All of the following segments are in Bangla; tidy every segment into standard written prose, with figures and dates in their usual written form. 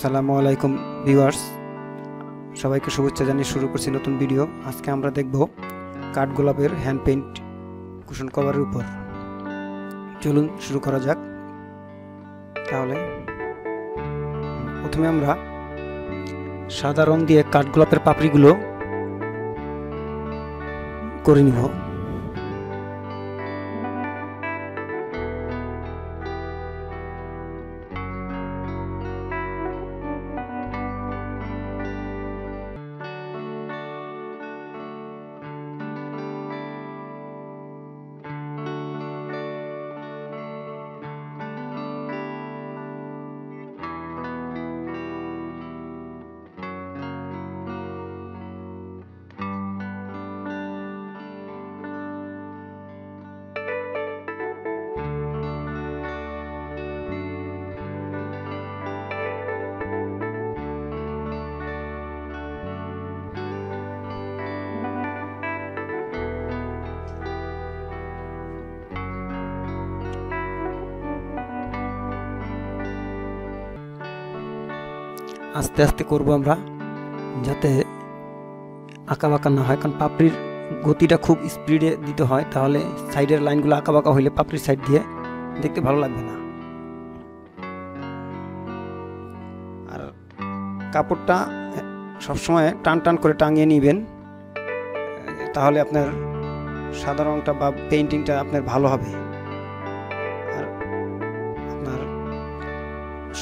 আসসালামু আলাইকুম ভিউয়ার্স, সবাইকে শুভেচ্ছা জানিয়ে শুরু করছি নতুন ভিডিও। আজকে আমরা দেখব কাঠ গোলাপের হ্যান্ড পেইন্ট কুশন কভারের উপর। চলুন শুরু করা যাক। তাহলে প্রথমে আমরা সাদা রং দিয়ে কাঠ গোলাপের পাপড়িগুলো করে নিব। আস্তে আস্তে করবো আমরা, যাতে আঁকা বাঁকা না হয়, কারণ পাপড়ির গতিটা খুব স্পিডে দিতে হয়। তাহলে সাইডের লাইনগুলো আঁকা বাঁকা হইলে পাপড়ির সাইড দিয়ে দেখতে ভালো লাগবে না। আর কাপড়টা সবসময় টান টান করে টাঙিয়ে নেবেন, তাহলে আপনার সাদা রঙটা বা পেইন্টিংটা আপনার ভালো হবে।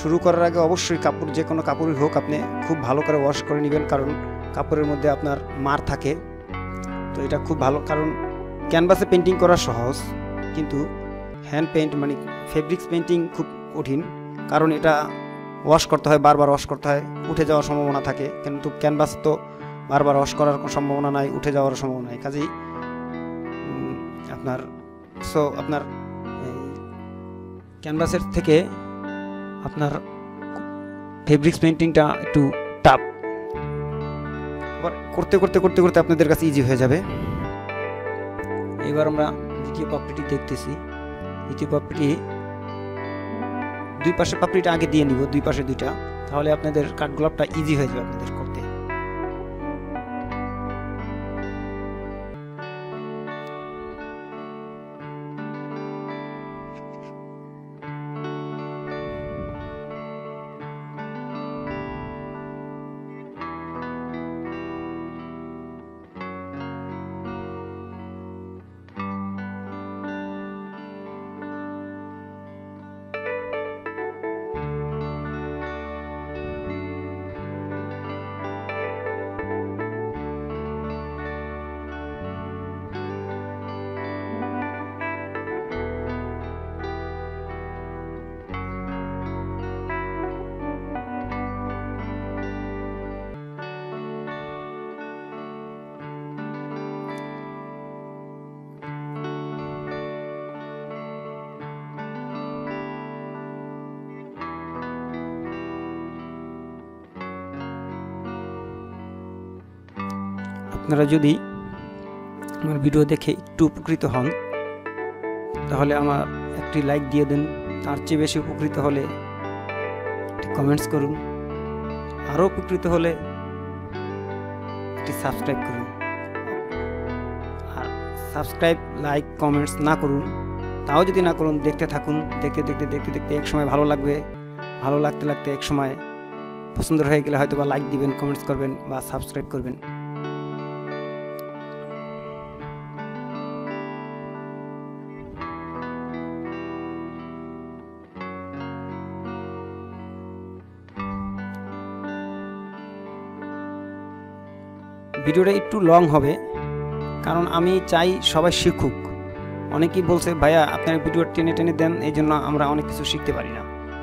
শুরু করার আগে অবশ্যই কাপড়, যে কোনো কাপড়ই হোক, আপনি খুব ভালো করে ওয়াশ করে নেবেন, কারণ কাপড়ের মধ্যে আপনার মার থাকে। তো এটা খুব ভালো, কারণ ক্যানভাসে পেন্টিং করা সহজ, কিন্তু হ্যান্ড পেইন্ট মানে ফেব্রিক্স পেন্টিং খুব কঠিন, কারণ এটা ওয়াশ করতে হয়, বারবার ওয়াশ করতে হয়, উঠে যাওয়ার সম্ভাবনা থাকে। কিন্তু ক্যানভাস তো বারবার ওয়াশ করার কোনো সম্ভাবনা নাই, উঠে যাওয়ার সম্ভাবনা নাই। কাজেই আপনার ক্যানভাসের থেকে আপনার ফেব্রিক্স পেন্টিংটা একটু টাফ, আবার করতে করতে করতে করতে আপনাদের কাছে ইজি হয়ে যাবে। এবার আমরা দ্বিতীয় পাপড়িটি দেখতেছি। দ্বিতীয় পাপড়ি দুই পাশে পাপড়িটা আগে দিয়ে নিব, দুই পাশে দুইটা, তাহলে আপনাদের কাঠগোলাপটা ইজি হয়ে যাবে আপনাদের করতে। আপনারা যদি আমার ভিডিও দেখে একটু উপকৃত হন, তাহলে আমার একটি লাইক দিয়ে দেন। তার চেয়ে বেশি উপকৃত হলে একটি কমেন্টস করুন, আরও উপকৃত হলে একটি সাবস্ক্রাইব করুন। আর সাবস্ক্রাইব, লাইক, কমেন্টস না করুন, তাও যদি না করুন, দেখতে থাকুন। দেখতে এক সময় ভালো লাগবে, ভালো লাগতে এক সময় পছন্দ হয়ে গেলে হয়তো বা লাইক দিবেন, কমেন্টস করবেন বা সাবস্ক্রাইব করবেন। ভিডিওটা একটু লং হবে, কারণ আমি চাই সবাই শিখুক। অনেকেই বলছে, ভাইয়া আপনার ভিডিও টেনে দেন, এই জন্য আমরা অনেক কিছু শিখতে পারি না।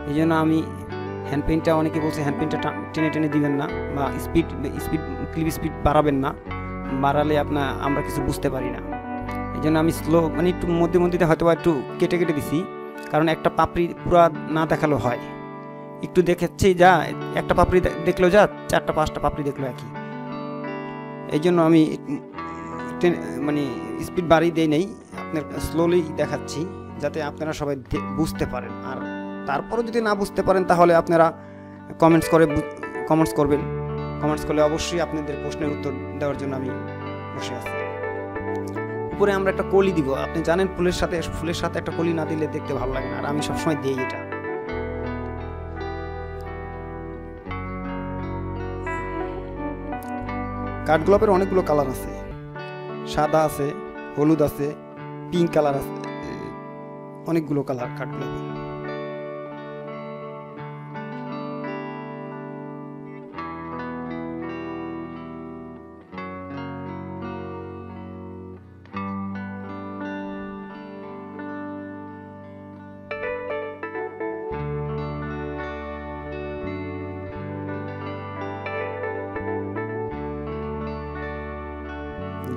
এই জন্য আমি হ্যান্ড পেইন্টটা, অনেকে বলছে হ্যান্ড পেইন্টটা টেনে দিবেন না, বা ক্লিপ স্পিড বাড়াবেন না, বাড়ালে আমরা কিছু বুঝতে পারি না। এই জন্য আমি স্লো, মানে একটু মধ্যে হয়তো একটু কেটে দিছি, কারণ একটা পাপড়ি পুরা না দেখালো হয়। একটু দেখাচ্ছি, যা একটা পাপড়ি দেখলো, যা চারটা পাঁচটা পাপড়ি দেখলো একই। এই জন্য আমি মানে স্পিড বাড়িয়ে দেই নাই, আপনার স্লোলি দেখাচ্ছি, যাতে আপনারা সবাই বুঝতে পারেন। আর তারপরও যদি না বুঝতে পারেন, তাহলে আপনারা कमेंट्स करबेन कमेंट्स करले अवश्य आपनादेर प्रश्नेर उत्तर देওয়ার জন্য আমি বসে আছি। উপরে আমরা একটা কলি দিব, আপনি জানেন ফুলের সাথে একটা কলি না দিলে দেখতে ভালো লাগে না, আর আমি সব সময় দেই এটা। কাঠগোলাপের অনেকগুলো কালার আছে, সাদা আছে, হলুদ আছে, পিঙ্ক কালার আছে, অনেকগুলো কালার কাঠগোলাপের।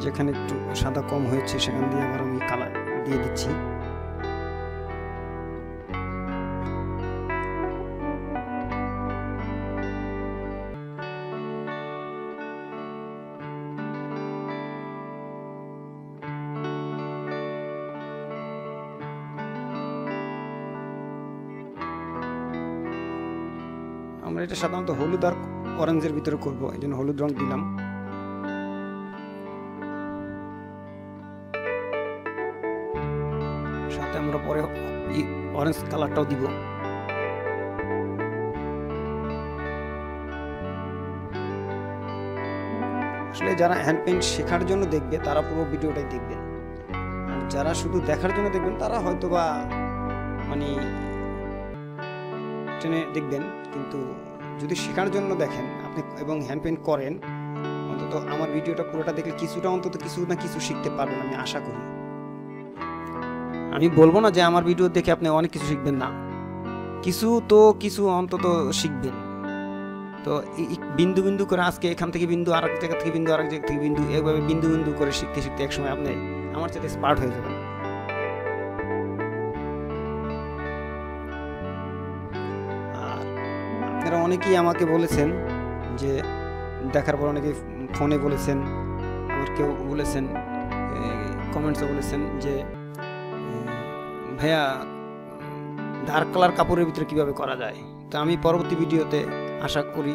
যেখানে একটু সাদা কম হয়েছে সেখান দিয়ে আবার আমি কালার দিয়ে দিচ্ছি। আমরা এটা সাধারণত হলুদ আর অরেঞ্জের ভিতরে করবো, এই জন্য হলুদ রং দিলাম। আমরা পরে অরেঞ্জ কালারটাও দিব। আসলে যারা হ্যান্ড পেইন্ট শেখার জন্য দেখবে তারা পুরো ভিডিওটাই দেখবেন, আর যারা শুধু দেখার জন্য দেখবেন তারা হয়তোবা মানে টেনে দেখবেন। কিন্তু যদি শেখার জন্য দেখেন আপনি এবং হ্যান্ড পেইন্ট করেন, অন্তত আমার ভিডিওটা পুরোটা দেখলে কিছুটা অন্তত কিছু না কিছু শিখতে পারবেন আমি আশা করি। আমি বলবো না যে আমার ভিডিও দেখে আপনি অনেক কিছু শিখবেন, না, কিছু অন্তত শিখবেন। তো বিন্দু বিন্দু করে আজকে এখান থেকে বিন্দু, আর এক জায়গা থেকে বিন্দু, আর এক জায়গা থেকে বিন্দু, এইভাবে বিন্দু বিন্দু করে শিখতে শিখতে একসময় আপনি আমার সাথে স্মার্ট হয়ে যাবেন। আর আপনারা অনেকেই আমাকে বলেছেন যে দেখার পর, অনেকে ফোনে বলেছেন, আমার কেউ বলেছেন কমেন্টসে বলেছেন যে ভাইয়া ডার্ক কালার কাপড়ের ভিতরে কীভাবে করা যায়। তো আমি পরবর্তী ভিডিওতে আশা করি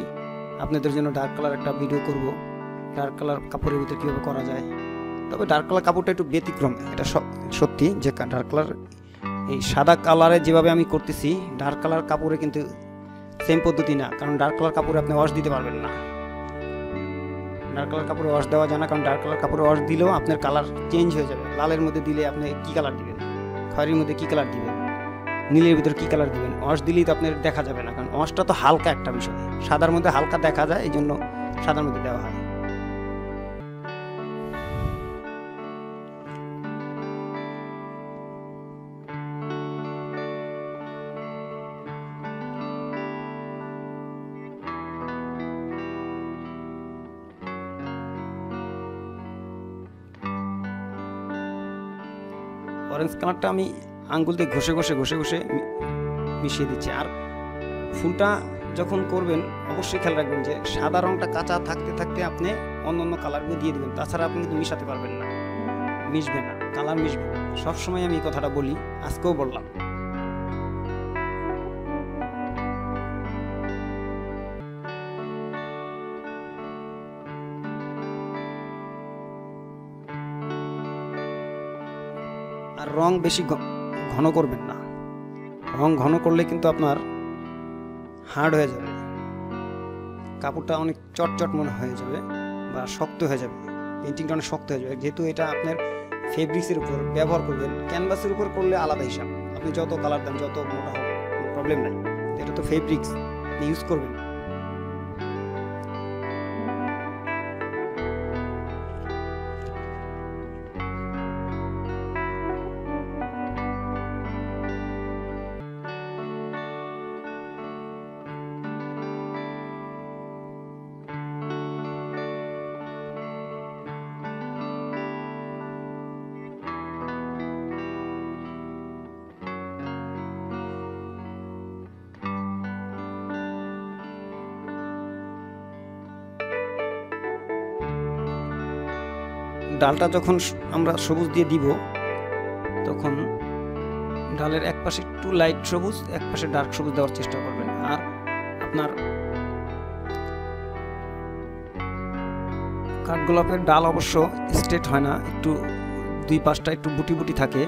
আপনাদের জন্য ডার্ক কালার একটা ভিডিও করব, ডার্ক কালার কাপড়ের ভিতরে কীভাবে করা যায়। তবে ডার্ক কালার কাপড়টা একটু ব্যতিক্রম, এটা সত্যি যে ডার্ক কালার এই সাদা কালারে যেভাবে আমি করতেছি ডার্ক কালার কাপড়ে কিন্তু সেম পদ্ধতি না, কারণ ডার্ক কালার কাপড়ে আপনি ওয়াশ দিতে পারবেন না। ডার্ক কালার কাপড়ে ওয়াশ দেওয়া যায় না, কারণ ডার্ক কালার কাপড়ে ওয়াশ দিলেও আপনার কালার চেঞ্জ হয়ে যাবে। লালের মধ্যে দিলে আপনি কী কালার দিবেন, খয়েরির মধ্যে কী কালার দিবেন, নীলের ভিতরে কী কালার দিবেন, ওয়াশ দিলেই তো আপনার দেখা যাবে না, কারণ ওয়াশটা তো হালকা একটা বিষয়, সাদার মধ্যে হালকা দেখা যায়, এই জন্য সাদার মধ্যে দেওয়া হয়। অরেঞ্জ কালারটা আমি আঙ্গুল দিয়ে ঘষে ঘষে মিশিয়ে দিচ্ছি। আর ফুলটা যখন করবেন অবশ্যই খেয়াল রাখবেন যে সাদা রঙটা কাঁচা থাকতে থাকতে আপনি অন্য কালারগুলো দিয়ে দেবেন, তাছাড়া আপনি কিন্তু মিশাতে পারবেন না, মিশবে না, কালার মিশবে না। সবসময় আমি এই কথাটা বলি, আজকেও বললাম। রং বেশি ঘন করবেন না, রং ঘন করলে কিন্তু আপনার হার্ড হয়ে যাবে, কাপড়টা অনেক চটচট মনে হয়ে যাবে বা শক্ত হয়ে যাবে, পেন্টিংটা অনেক শক্ত হয়ে যাবে। যেহেতু এটা আপনার ফেব্রিক্সের উপর ব্যবহার করবেন, ক্যানভাসের উপর করলে আলাদা হিসাব, আপনি যত কালার দেন যত মোটা হোক কোনো প্রবলেম নাই, এটা তো ফেব্রিক্স ইউজ করবেন। ডালটা যখন আমরা সবুজ দিয়ে দিব তখন ডালের এক পাশে একটু লাইট সবুজ, এক পাশে ডার্ক সবুজ দেওয়ার চেষ্টা করবেন। আর আপনার কাঠগোলাপের ডাল অবশ্য স্ট্রেট হয় না, একটু দুই পাশটা একটু বুটি বুটি থাকে,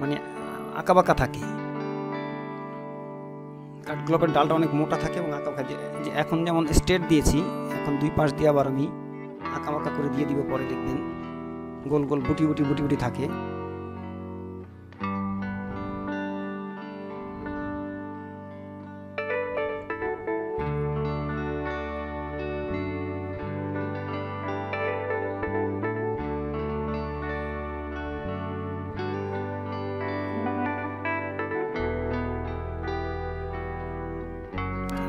মানে আঁকাবাঁকা থাকে। কাঠগোলাপের ডালটা অনেক মোটা থাকে এবং আঁকাবাঁকা। এখন যেমন স্ট্রেট দিয়েছি, এখন দুই পাশ দিয়ে আবার আমি আঁকাবাঁকা করে দিয়ে দিব, পরে দেখবেন গোল গোল বুটি বুটি বুটি বুটি থাকে।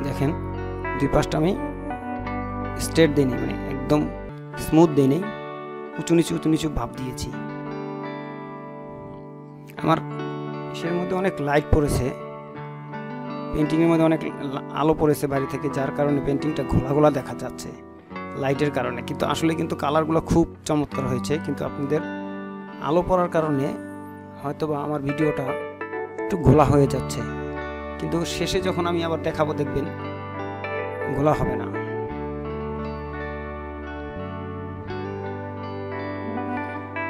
দেখেন দুই পাশটা আমি স্ট্রেট দিইনি, মানে একদম স্মুথ দিইনি, উঁচু নিচু ভাব দিয়েছি। আমার সের মধ্যে অনেক লাইট পড়েছে, পেন্টিংয়ের মধ্যে অনেক আলো পড়েছে বাইরে থেকে, যার কারণে পেন্টিংটা ঘোলা ঘোলা দেখা যাচ্ছে লাইটের কারণে। কিন্তু আসলে কিন্তু কালারগুলো খুব চমৎকার হয়েছে, কিন্তু আপনাদের আলো পড়ার কারণে হয়তোবা আমার ভিডিওটা একটু ঘোলা হয়ে যাচ্ছে, কিন্তু শেষে যখন আমি আবার দেখাবো দেখবেন ঘোলা হবে না।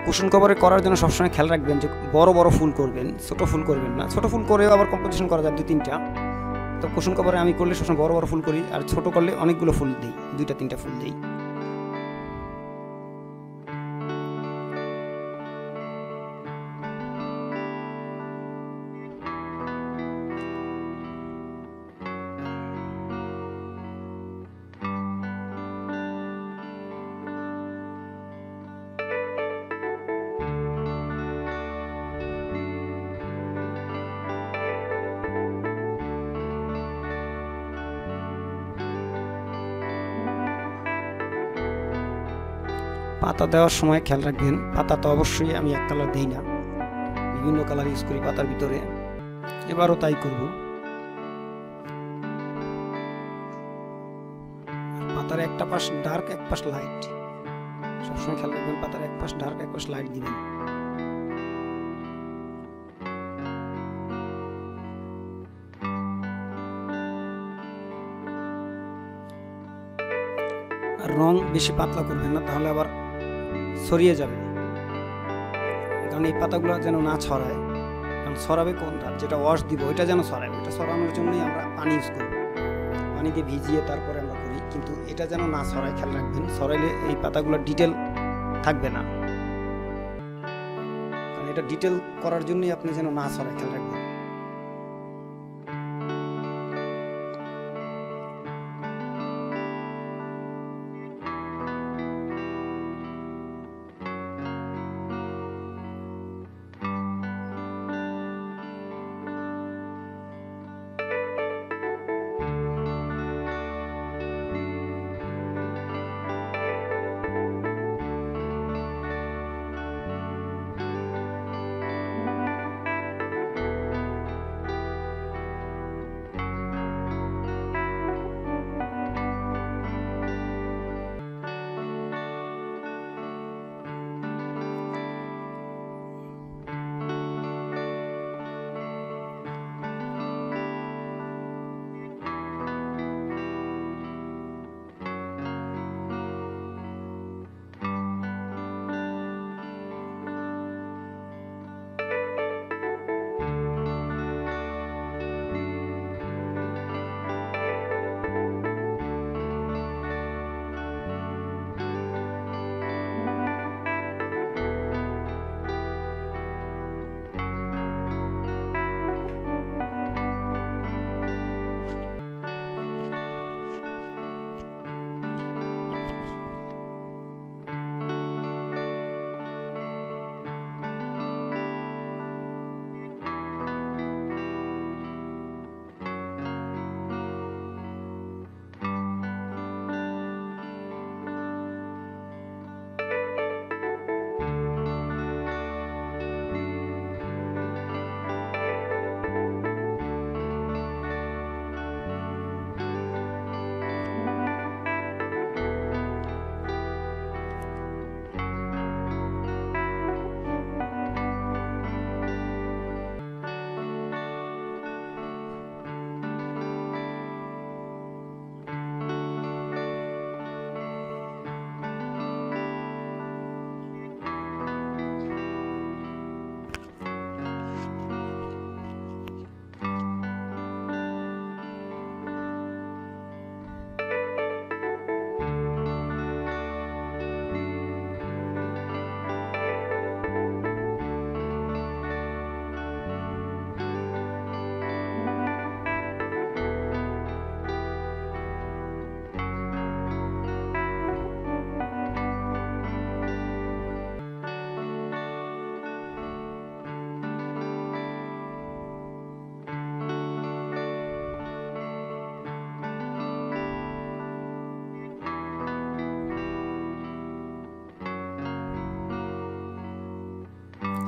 কুশন কভারে করার জন্য সবসময় খেয়াল রাখবেন যে বড় বড় ফুল করবেন, ছোট ফুল করবেন না। ছোট ফুল করেও আবার কম্পোজিশন করা যায় দুই তিনটা, তো কুশন কভারে আমি করলে সবসময় বড় বড় ফুল করি, আর ছোট করলে অনেকগুলো ফুল দিই, দুইটা তিনটা ফুল দিই। পাতা দেওয়ার সময় খেয়াল রাখবেন, পাতা তো অবশ্যই আমি এক কালার দিই না, বিভিন্ন কালার ইউজ করি পাতার ভিতরে, এবারও তাই করব। পাতার একটা পাশ ডার্ক এক পাশ লাইট, সবসময় খেয়াল রাখবেন পাতার এক পাশ ডার্ক এক পাশ লাইট দিবেন। আর রং বেশি পাতলা করবেন না, তাহলে আবার ছড়িয়ে যাবে, কারণ এই পাতাগুলো যেন না ছড়ায়, কারণ ছড়াবে কোনটা, যেটা ওয়াশ দিব ওইটা যেন ছড়ায়। ওইটা ছড়ানোর জন্যই আমরা পানি ইউজ করবো, পানিকে ভিজিয়ে তারপরে আমরা করি, কিন্তু এটা যেন না ছড়ায় খেয়াল রাখবেন। ছড়াইলে এই পাতাগুলো ডিটেল থাকবে না, কারণ এটা ডিটেল করার জন্যই আপনি যেন না ছড়ায় খেয়াল রাখবেন।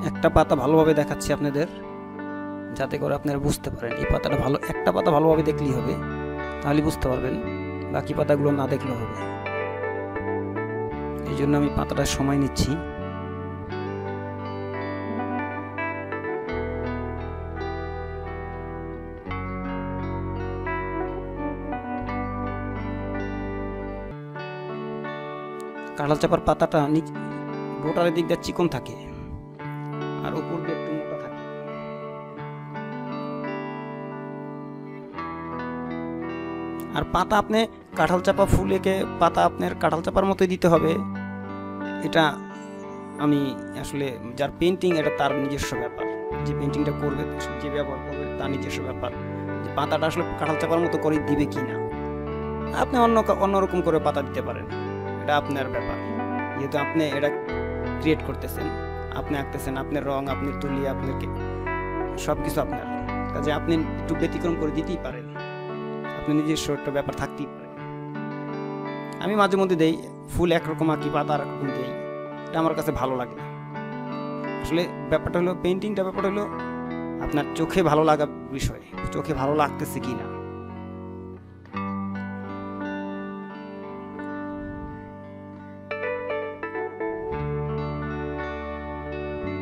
একটা পাতা ভালোভাবে দেখাচ্ছি আপনাদের, যাতে করে আপনারা বুঝতে পারেন। এই পাতাটা ভালো, একটা পাতা ভালোভাবে দেখলেই হবে, তাহলে বুঝতে পারবেন, বাকি পাতাগুলো না দেখলেও হবে। এই জন্য আমি পাতাটা সময় নিচ্ছি। কাঁঠাল চাপার পাতাটা গোটার দিক দিয়ে চিকন থাকে আর উপর দিয়ে একটু মোটা থাকে। আর পাতা আপনি কাঁঠাল চাপা ফুলেকে পাতা আপনার কাঁঠাল চাপার মতোই দিতে হবে। এটা আমি আসলে যার পেন্টিং, এটা তার নিজস্ব ব্যাপার, যে পেন্টিংটা করবে, যে ব্যবহার করবে তার নিজস্ব ব্যাপার, যে পাতাটা আসলে কাঁঠাল চাপার মতো করে দিবে কিনা। আপনি অন্যরকম করে পাতা দিতে পারেন, এটা আপনার ব্যাপার। যেহেতু আপনি এটা ক্রিয়েট করতেছেন, আপনি আঁকতেছেন, আপনার রং, আপনি তুলি, আপনাকে সব কিছু আপনার কাজে, আপনি একটু ব্যতিক্রম করে দিতেই পারেন, আপনার নিজস্ব একটা ব্যাপার থাকতেই পারে। আমি মাঝে মধ্যে দেই ফুল একরকম আঁকি, পাতা আর একরকম দিই, এটা আমার কাছে ভালো লাগে। আসলে ব্যাপারটা হলো পেন্টিংটা, ব্যাপারটা হলো আপনার চোখে ভালো লাগা বিষয়, চোখে ভালো লাগতেছে কি না।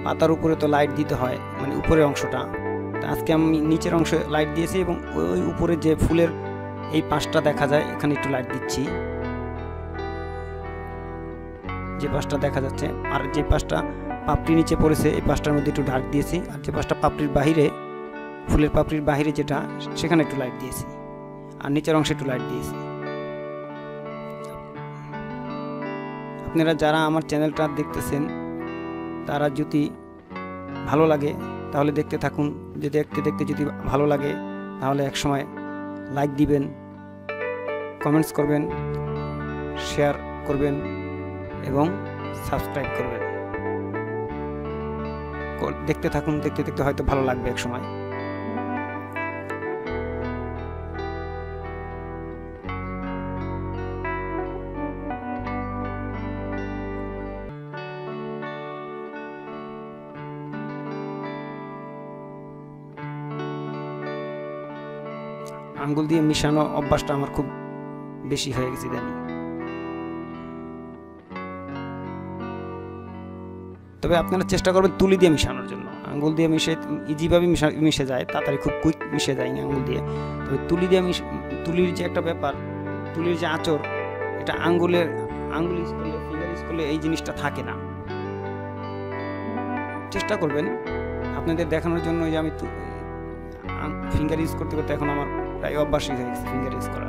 পাতার উপরে তো লাইট দিতে হয়, মানে উপরের অংশটা। আজকে আমি নিচের অংশে লাইট দিয়েছি এবং ওই উপরে যে ফুলের এই পাশটা দেখা যায়, এখানে একটু লাইট দিচ্ছি, যে পাশটা দেখা যাচ্ছে। আর যে পাশটা পাপড়ি নিচে পড়েছে, এই পাশটার মধ্যে একটু ডার্ক দিয়েছি। আর যে পাশটা পাপড়ির বাহিরে, ফুলের পাপড়ির বাহিরে যেটা, সেখানে একটু লাইট দিয়েছি। আর নিচের অংশে একটু লাইট দিয়েছি। আপনারা যারা আমার চ্যানেলটা দেখতেছেন, তারা যদি ভালো লাগে তাহলে দেখতে থাকুন, যে দেখতে দেখতে যদি ভালো লাগে তাহলে একসময় লাইক দিবেন, কমেন্টস করবেন, শেয়ার করবেন এবং সাবস্ক্রাইব করবেন। দেখতে থাকুন, দেখতে দেখতে হয়তো ভালো লাগবে একসময়। আঙ্গুল দিয়ে মিশানো অভ্যাসটা আমার খুব বেশি হয়ে গেছে জানি। তবে আপনারা চেষ্টা করবেন তুলি দিয়ে মিশানোর জন্য। আঙ্গুল দিয়ে ইজিভাবে মিশে যায়, তাড়াতাড়ি, খুব কুইক মিশে যায় আঙ্গুল দিয়ে। তবে তুলি দিয়ে তুলির যে একটা ব্যাপার, তুলির যে আঁচড়, এটা আঙ্গুল স্কুলে, ফিঙ্গার স্কুলে এই জিনিসটা থাকে না। চেষ্টা করবেন আপনাদের দেখানোর জন্য যে আমি ফিঙ্গার ইউজ করতে করতে এখন আমার প্রায় অভ্যাসই হয়ে গেছে ফিঙ্গার ইউজ করা।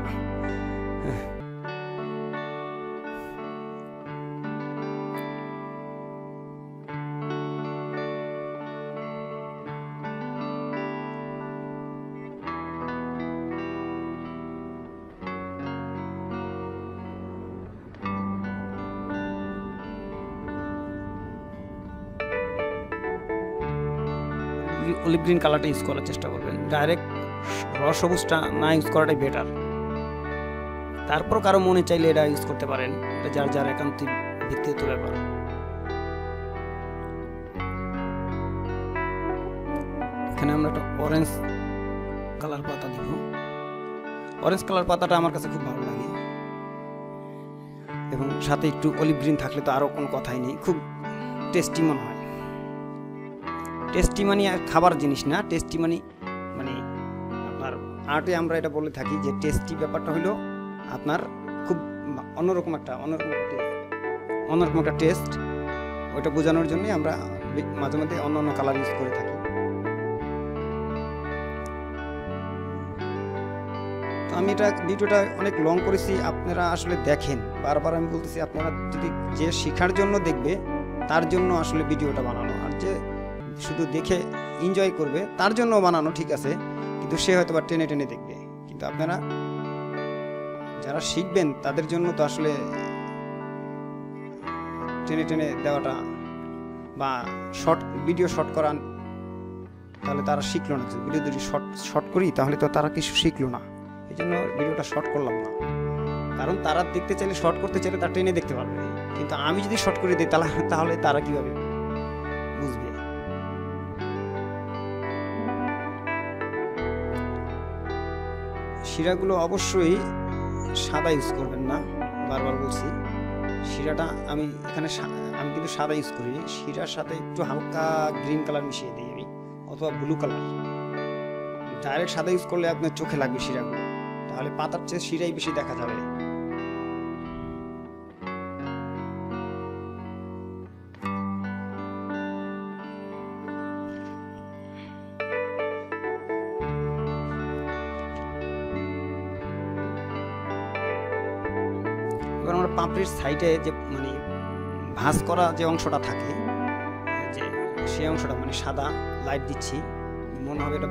অলিভ গ্রিন কালারটা ইউজ করার চেষ্টা করবেন, ডাইরেক্ট রস সবুজটা না ইউজ করাটাই বেটার। তারপর কারো মনে চাইলে এটা ইউজ করতে পারেন, এটা যার যার একান্তই ব্যক্তিগত ব্যাপার। এখানে আমরা একটা অরেঞ্জ কালার পাতা দিব। অরেঞ্জ কালার পাতাটা আমার কাছে খুব ভালো লাগে, এবং সাথে একটু অলিভ গ্রিন থাকলে তো আরও কোনো কথাই নেই, খুব টেস্টি মনে হয়। টেস্টি মানে আর খাবার জিনিস না, টেস্টি মানে আপনার আর্টে আমরা এটা বলে থাকি যে টেস্টি ব্যাপারটা হলো আপনার খুব অন্যরকম একটা টেস্ট। ওইটা বোঝানোর জন্যই আমরা মাঝে মাঝে অন্য কালার ইউজ করে থাকি। তো আমি এটা ভিডিওটা অনেক লং করেছি, আপনারা আসলে দেখেন, বারবার আমি বলতেছি, আপনারা যদি যে শেখার জন্য দেখবে তার জন্য আসলে ভিডিওটা বানানো, আর যে শুধু দেখে এনজয় করবে তার জন্য বানানো ঠিক আছে, কিন্তু সে হয়তো বা টেনে টেনে দেখবে। কিন্তু আপনারা যারা শিখবেন তাদের জন্য তো আসলে টেনে টেনে দেওয়াটা বা শর্ট ভিডিও শর্ট করান, তাহলে তারা শিখলো না। ভিডিও যদি শর্ট করি তাহলে তো তারা কিছু শিখলো না, এই জন্য ভিডিওটা শর্ট করলাম না। কারণ তারা দেখতে চাইলে, শর্ট করতে চাইলে তারা টেনে দেখতে পারবে, কিন্তু আমি যদি শর্ট করে দিই তাহলে তারা কীভাবে বুঝবে। শিরাগুলো অবশ্যই সাদা ইউজ করবেন না, বারবার বলছি। শিরাটা আমি এখানে আমি কিন্তু সাদা ইউজ করি, শিরার সাথে একটু হালকা গ্রিন কালার মিশিয়ে দিই আমি, অথবা ব্লু কালার। ডাইরেক্ট সাদা ইউজ করলে আপনার চোখে লাগবে শিরাগুলো, তাহলে পাতার চেয়ে শিরাই বেশি দেখা যাবে। এবার আমরা পাপড়ির সাইডে যে মানে ভাঁজ করা যে অংশটা থাকে, যে সেই অংশটা মানে সাদা লাইট দিচ্ছি, মনে হবে এটা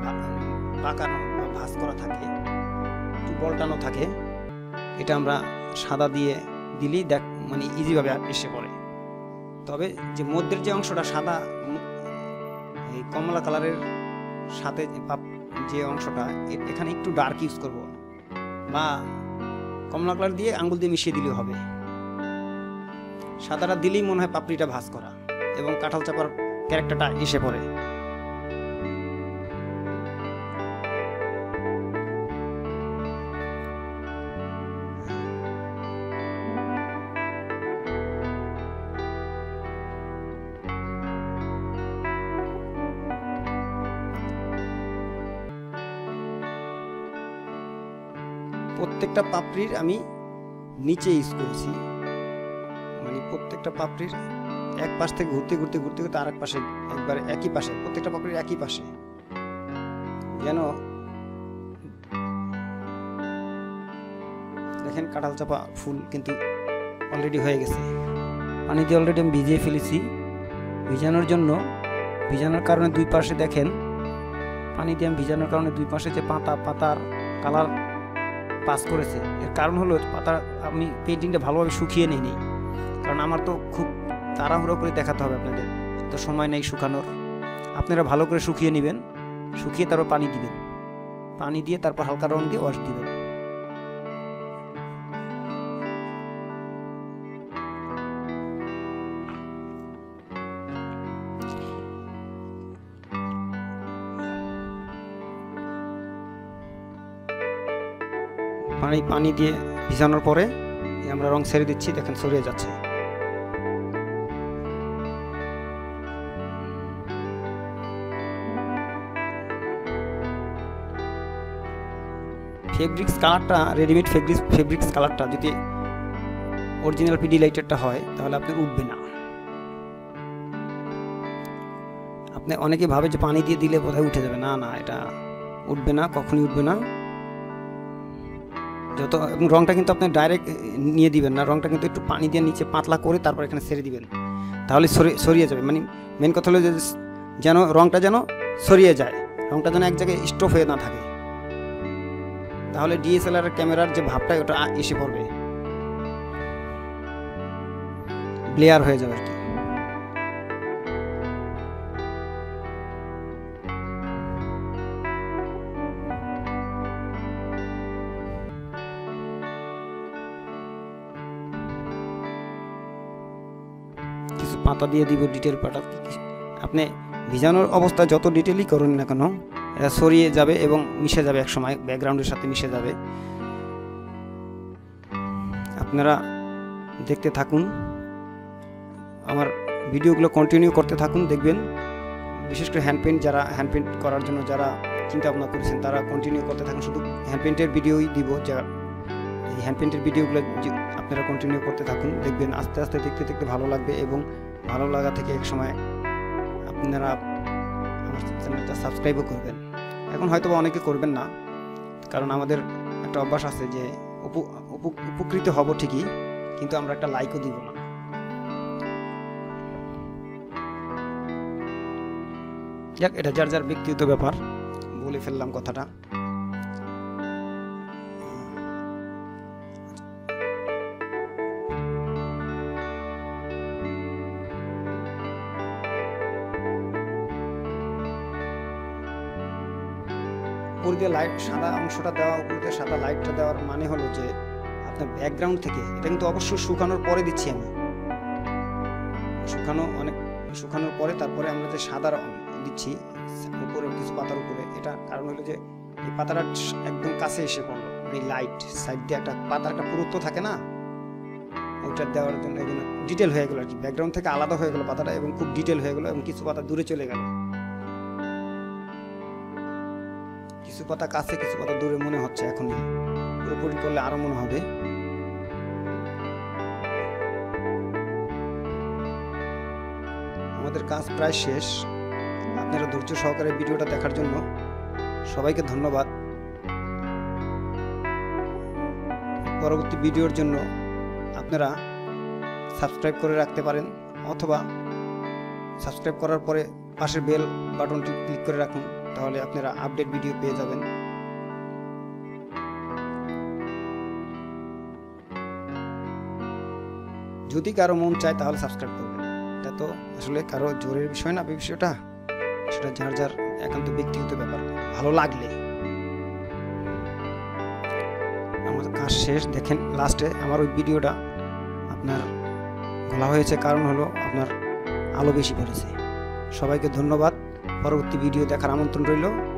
বাঁকানো বা ভাঁজ করা থাকে, একটু বলটানো থাকে, এটা আমরা সাদা দিয়ে দিলেই দেখ মানে ইজিভাবে এসে পড়ে। তবে যে মধ্যের যে অংশটা সাদা, এই কমলা কালারের সাথে যে অংশটা, এখানে একটু ডার্ক ইউজ করব, বা কমলা কালার দিয়ে আঙুল দিয়ে মিশিয়ে দিলেও হবে। সাদাটা দিলেই মনে হয় পাপড়িটা ভাঁজ করা এবং কাঁঠাল চাপার ক্যারেক্টারটা এসে পড়ে। প্রত্যেকটা পাপড়ির আমি নিচে ইউজ করছি, মানে প্রত্যেকটা পাপড়ির এক পাশ থেকে ঘুরতে ঘুরতে ঘুরতে ঘুরতে আর এক পাশে, একবার একই পাশে, প্রত্যেকটা পাপড়ির একই পাশে, যেন দেখেন কাঁঠাল চাপা ফুল কিন্তু অলরেডি হয়ে গেছে। পানি দিয়ে অলরেডি আমি ভিজিয়ে ফেলেছি, ভিজানোর কারণে দুই পাশে দেখেন, পানি দিয়ে আমি ভিজানোর কারণে দুই পাশে যে পাতার কালার পাস করেছে, এর কারণ হলো পাতা আমি পেন্টিংটা ভালোভাবে শুকিয়ে নিই, কারণ আমার তো খুব তাড়াহুড়ো করে দেখাতে হবে আপনাদের, তো সময় নেই শুকানোর। আপনারা ভালো করে শুকিয়ে নেবেন, শুকিয়ে তারপর পানি দিবেন, পানি দিয়ে তারপর হালকা রং দিয়ে ওয়াশ দিবেন। পানি দিয়ে ভিজানোর পরে আমরা রং ছেড়ে দিচ্ছি, দেখেন ছড়িয়ে যাচ্ছে। ফেব্রিক্স কালারটা, রেডিমেড ফেব্রিক্স কালারটা যদি অরিজিনাল পিডি লাইটারটা হয় তাহলে আপনি উঠবে না। আপনি অনেকে ভাবে যে পানি দিয়ে দিলে বোধহয় উঠে যাবে, না না, এটা উঠবে না, কখনই উঠবে না। যত রংটা কিন্তু আপনি ডাইরেক্ট নিয়ে দিবেন না, রংটা কিন্তু একটু পানি দিয়ে নিচে পাতলা করে তারপর এখানে ছেড়ে দিবেন, তাহলে সরিয়ে যাবে। মানে মেন কথা হলো যেন রংটা যেন সরিয়ে যায়, রংটা যেন এক জায়গায় স্টপ হয়ে না থাকে, তাহলে ডিএসএলআর ক্যামেরার যে ভাবটা ওটা এসে পড়বে, ব্লেয়ার হয়ে যাবে আর কি। পাতা দিয়ে দিব ডিটেল পাতা, আপনি ভিজানোর অবস্থা যত ডিটেলই করুন না কেন এটা সরিয়ে যাবে এবং মিশে যাবে, একসময় ব্যাকগ্রাউন্ডের সাথে মিশে যাবে। আপনারা দেখতে থাকুন, আমার ভিডিওগুলো কন্টিনিউ করতে থাকুন, দেখবেন বিশেষ করে হ্যান্ডপেন্ট, যারা হ্যান্ডপেন্ট করার জন্য যারা চিন্তা ভাবনা করেছেন তারা কন্টিনিউ করতে থাকুন, শুধু হ্যান্ডপেন্টের ভিডিওই দিব, যারা এই হ্যান্ডপেন্টের ভিডিওগুলো আপনারা কন্টিনিউ করতে থাকুন, দেখবেন আস্তে আস্তে দেখতে দেখতে ভালো লাগবে, এবং ভালো লাগা থেকে এক সময় আপনারা আমার চ্যানেলটা সাবস্ক্রাইবও করবেন। এখন হয়তো বা অনেকে করবেন না, কারণ আমাদের একটা অভ্যাস আছে যে উপকৃত হব ঠিকই, কিন্তু আমরা একটা লাইকও দিব না। যাক, এটা যার যার ব্যক্তিগত ব্যাপার, বলে ফেললাম কথাটা। উপর দিয়ে লাইট, সাদা অংশটা দেওয়া, উপর দিয়ে সাদা লাইটটা দেওয়ার মানে হলো যে আপনার ব্যাকগ্রাউন্ড থেকে, এটা কিন্তু অবশ্যই শুকানোর পরে দিচ্ছি আমি, শুকানোর পরে তারপরে আমরা যে সাদা রং দিচ্ছি উপরে কিছু পাতার উপরে, এটা কারণ হলো যে এই পাতাটা একদম কাছে এসে পড়লো। আপনি লাইট সাইড দিয়ে একটা পাতার একটা পুরুত্ব থাকে না, ওটা দেওয়ার জন্য ডিটেল হয়ে গেল আর কি, ব্যাকগ্রাউন্ড থেকে আলাদা হয়ে গেল পাতাটা এবং খুব ডিটেল হয়ে গেল এবং কিছু পাতা দূরে চলে গেল, কিছু পাতা কাছে কিছু পাতা দূরে মনে হচ্ছে এখনই, পুরোপুরি করলে আরো মনে হবে। আমাদের কাজ প্রায় শেষ, আপনারা ধৈর্য সহকারে ভিডিওটা দেখার জন্য সবাইকে ধন্যবাদ। পরবর্তী ভিডিওর জন্য আপনারা সাবস্ক্রাইব করে রাখতে পারেন অথবা সাবস্ক্রাইব করার পরে পাশের বেল বাটনটি ক্লিক করে রাখুন, তাহলে আপনারা আপডেট ভিডিও পেয়ে যাবেন। যদি কারো মন চায় তাহলে সাবস্ক্রাইব করবেন, এটা তো আসলে কারো জোরের বিষয় না, বিষয়টা সেটা যার যার একান্ত ব্যক্তিগত ব্যাপার, ভালো লাগলে। আমার কাজ শেষ, দেখেন লাস্টে আমার ওই ভিডিওটা আপনার ভালো হয়েছে, কারণ হলো আপনার আলো বেশি পড়েছে। সবাইকে ধন্যবাদ, পরবর্তী ভিডিও দেখার আমন্ত্রণ রইল।